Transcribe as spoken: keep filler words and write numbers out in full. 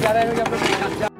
Barış